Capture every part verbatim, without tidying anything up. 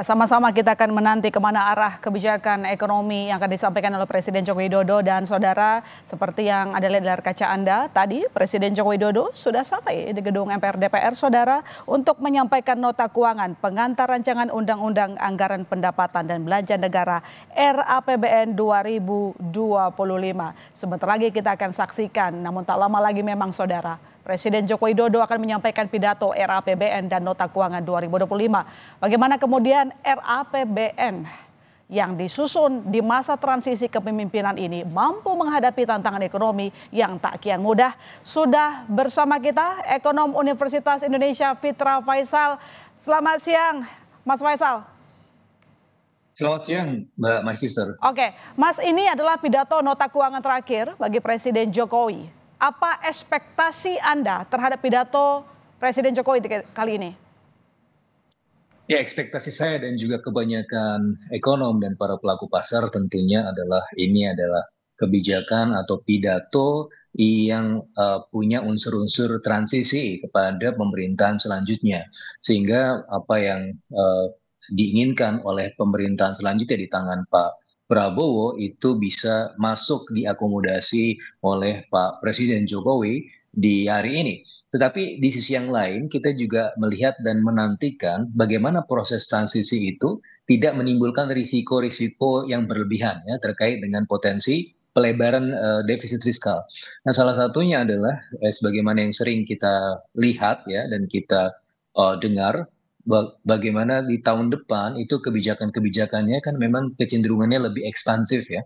Sama-sama kita akan menanti kemana arah kebijakan ekonomi yang akan disampaikan oleh Presiden Joko Widodo. Dan saudara, seperti yang ada di layar kaca Anda, tadi Presiden Joko Widodo sudah sampai di gedung M P R D P R, saudara, untuk menyampaikan nota keuangan pengantar rancangan Undang-Undang Anggaran Pendapatan dan Belanja Negara R A P B N dua ribu dua puluh lima. Sebentar lagi kita akan saksikan, namun tak lama lagi memang saudara, Presiden Joko Widodo akan menyampaikan pidato R A P B N dan Nota Keuangan dua ribu dua puluh lima. Bagaimana kemudian R A P B N yang disusun di masa transisi kepemimpinan ini mampu menghadapi tantangan ekonomi yang tak kian mudah? Sudah bersama kita ekonom Universitas Indonesia Fitra Faisal. Selamat siang, Mas Faisal. Selamat siang, Mbak, my sister. Oke, Mas, ini adalah pidato Nota Keuangan terakhir bagi Presiden Jokowi. Apa ekspektasi Anda terhadap pidato Presiden Jokowi kali ini? Ya, ekspektasi saya dan juga kebanyakan ekonom dan para pelaku pasar tentunya adalah ini adalah kebijakan atau pidato yang uh, punya unsur-unsur transisi kepada pemerintahan selanjutnya. Sehingga apa yang uh, diinginkan oleh pemerintahan selanjutnya di tangan Pak Prabowo itu bisa masuk diakomodasi oleh Pak Presiden Jokowi di hari ini. Tetapi di sisi yang lain kita juga melihat dan menantikan bagaimana proses transisi itu tidak menimbulkan risiko-risiko yang berlebihan ya, terkait dengan potensi pelebaran uh, defisit fiskal. Nah, salah satunya adalah eh, sebagaimana yang sering kita lihat ya dan kita uh, dengar, bagaimana di tahun depan itu kebijakan-kebijakannya kan memang kecenderungannya lebih ekspansif ya.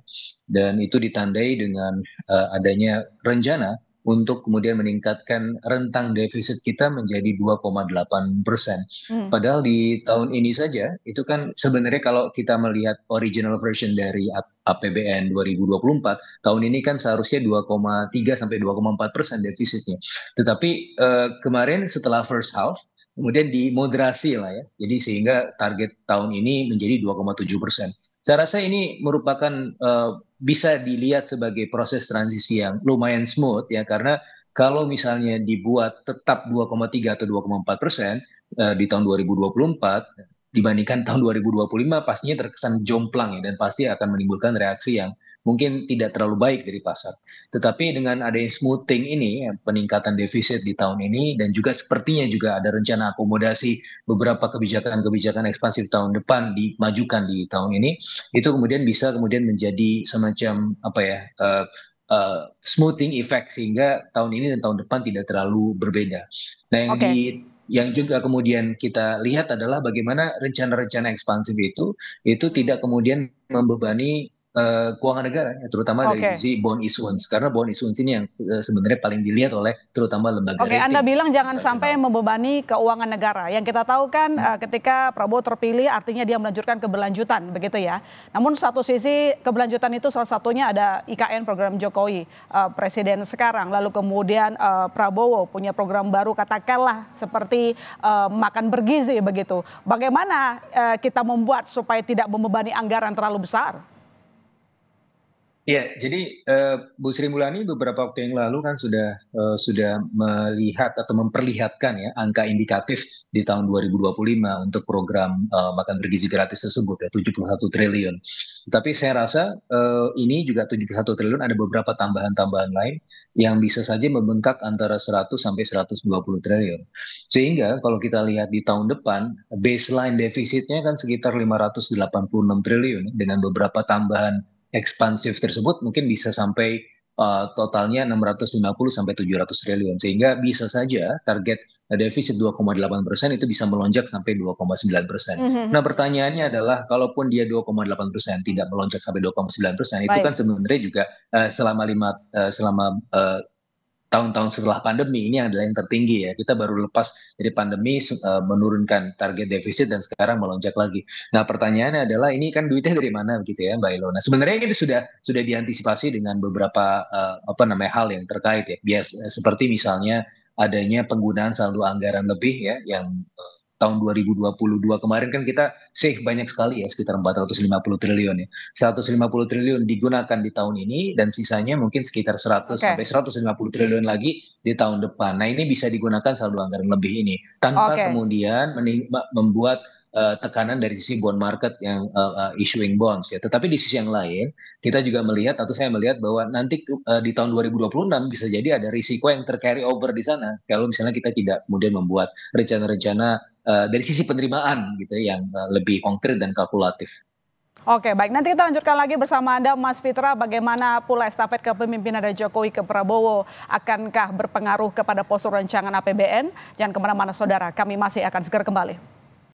Dan itu ditandai dengan uh, adanya rencana untuk kemudian meningkatkan rentang defisit kita menjadi dua koma delapan persen. Hmm. Padahal di tahun ini saja itu kan sebenarnya kalau kita melihat original version dari A P B N dua ribu dua puluh empat, tahun ini kan seharusnya dua koma tiga sampai dua koma empat persen defisitnya. Tetapi uh, kemarin setelah first half, kemudian dimoderasi lah ya, jadi sehingga target tahun ini menjadi dua koma tujuh persen. Saya rasa ini merupakan uh, bisa dilihat sebagai proses transisi yang lumayan smooth ya, karena kalau misalnya dibuat tetap dua koma tiga atau dua koma empat persen uh, di tahun dua ribu dua puluh empat dibandingkan tahun dua ribu dua puluh lima pastinya terkesan jomplang ya, dan pasti akan menimbulkan reaksi yang mungkin tidak terlalu baik dari pasar. Tetapi dengan adanya smoothing ini, peningkatan defisit di tahun ini, dan juga sepertinya juga ada rencana akomodasi beberapa kebijakan-kebijakan ekspansif tahun depan dimajukan di tahun ini, itu kemudian bisa kemudian menjadi semacam apa ya, uh, uh, smoothing effect, sehingga tahun ini dan tahun depan tidak terlalu berbeda. Nah, yang okay. di Yang juga kemudian kita lihat adalah bagaimana rencana-rencana ekspansif itu, itu tidak kemudian membebani Uh, keuangan negara, terutama okay. dari sisi bond issuance, karena bond issuance ini yang uh, sebenarnya paling dilihat oleh terutama lembaga Oke, okay, Anda bilang jangan terutama. sampai membebani keuangan negara. Yang kita tahu kan hmm. uh, ketika Prabowo terpilih artinya dia melanjutkan keberlanjutan, begitu ya. Namun satu sisi keberlanjutan itu salah satunya ada I K N, program Jokowi uh, Presiden sekarang. Lalu kemudian uh, Prabowo punya program baru, katakanlah seperti uh, makan bergizi, begitu. Bagaimana uh, kita membuat supaya tidak membebani anggaran terlalu besar? Ya, jadi uh, Bu Sri Mulyani beberapa waktu yang lalu kan sudah uh, sudah melihat atau memperlihatkan ya angka indikatif di tahun dua ribu dua puluh lima untuk program uh, makan bergizi gratis tersebut ya tujuh puluh satu triliun. Tapi saya rasa uh, ini juga tujuh puluh satu triliun ada beberapa tambahan-tambahan lain yang bisa saja membengkak antara seratus sampai seratus dua puluh triliun. Sehingga kalau kita lihat di tahun depan baseline defisitnya kan sekitar lima ratus delapan puluh enam triliun dengan beberapa tambahan ekspansif tersebut mungkin bisa sampai uh, totalnya enam ratus lima puluh sampai tujuh ratus triliun. Sehingga bisa saja target defisit dua koma delapan persen itu bisa melonjak sampai dua koma sembilan persen. Mm-hmm. Nah, pertanyaannya adalah kalaupun dia dua koma delapan persen tidak melonjak sampai dua koma sembilan persen, itu kan sebenarnya juga uh, selama lima uh, selama uh, tahun-tahun setelah pandemi ini adalah yang tertinggi ya. Kita baru lepas dari pandemi uh, menurunkan target defisit dan sekarang melonjak lagi. Nah, pertanyaannya adalah ini kan duitnya dari mana gitu ya, Mbak Ilona? Sebenarnya ini sudah sudah diantisipasi dengan beberapa uh, apa namanya hal yang terkait ya. Biasa seperti misalnya adanya penggunaan saldo anggaran lebih ya yang uh, tahun dua ribu dua puluh dua kemarin kan kita save banyak sekali ya, sekitar empat ratus lima puluh triliun ya. seratus lima puluh triliun digunakan di tahun ini dan sisanya mungkin sekitar seratus sampai seratus lima puluh triliun lagi di tahun depan. Nah, ini bisa digunakan saldo anggaran lebih ini tanpa okay. kemudian membuat uh, tekanan dari sisi bond market yang uh, uh, issuing bonds ya. Tetapi di sisi yang lain kita juga melihat atau saya melihat bahwa nanti uh, di tahun dua ribu dua puluh enam bisa jadi ada risiko yang ter-carry over di sana kalau misalnya kita tidak kemudian membuat rencana-rencana uh, dari sisi penerimaan gitu yang uh, lebih konkret dan kalkulatif. Oke, baik, nanti kita lanjutkan lagi bersama Anda Mas Fitra, bagaimana pula estafet kepemimpinan dari Jokowi ke Prabowo, akankah berpengaruh kepada postur rancangan A P B N? Jangan kemana-mana saudara, kami masih akan segera kembali.